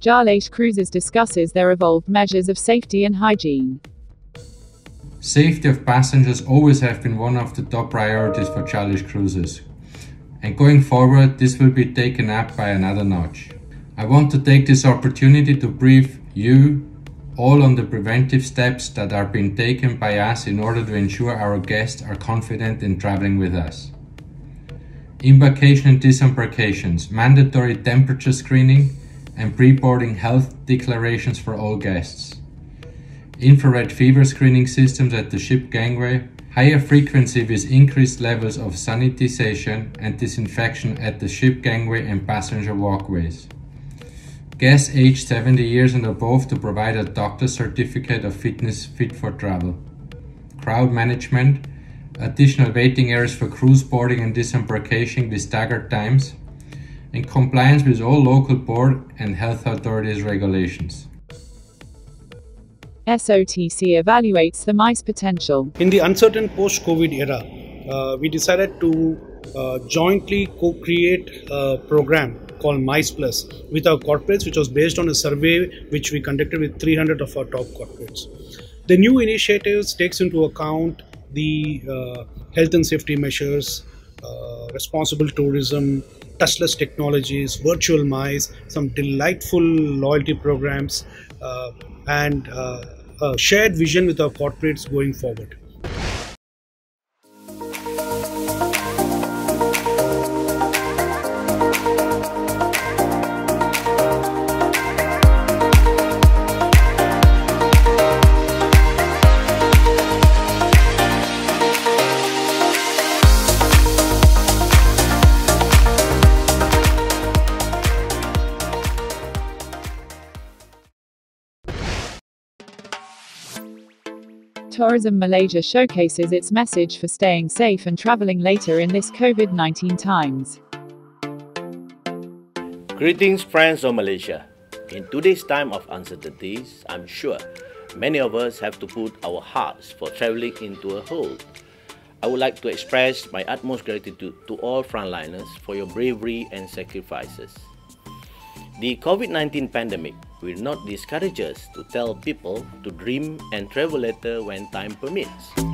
Jalesh Cruises discusses their evolved measures of safety and hygiene. Safety of passengers always have been one of the top priorities for Jalesh Cruises, and going forward this will be taken up by another notch. I want to take this opportunity to brief you all on the preventive steps that are being taken by us in order to ensure our guests are confident in traveling with us. Embarkation and disembarkations, mandatory temperature screening and pre-boarding health declarations for all guests. Infrared fever screening systems at the ship gangway, higher frequency with increased levels of sanitization and disinfection at the ship gangway and passenger walkways. Guests aged 70 years and above to provide a doctor's certificate of fitness fit for travel. Crowd management, additional waiting areas for cruise boarding and disembarkation with staggered times, and compliance with all local board and health authorities regulations. SOTC evaluates the MICE potential. In the uncertain post-COVID era, we decided to jointly co-create a program called MICE Plus with our corporates, which was based on a survey which we conducted with 300 of our top corporates. The new initiatives takes into account the health and safety measures, responsible tourism, touchless technologies, virtual MICE, some delightful loyalty programs, and a shared vision with our corporates going forward. Tourism Malaysia showcases its message for staying safe and traveling later in this COVID-19 times. Greetings, friends of Malaysia. In today's time of uncertainties, I'm sure many of us have to put our hearts for traveling into a hold. I would like to express my utmost gratitude to all frontliners for your bravery and sacrifices. The COVID-19 pandemic will not discourage us to tell people to dream and travel later when time permits.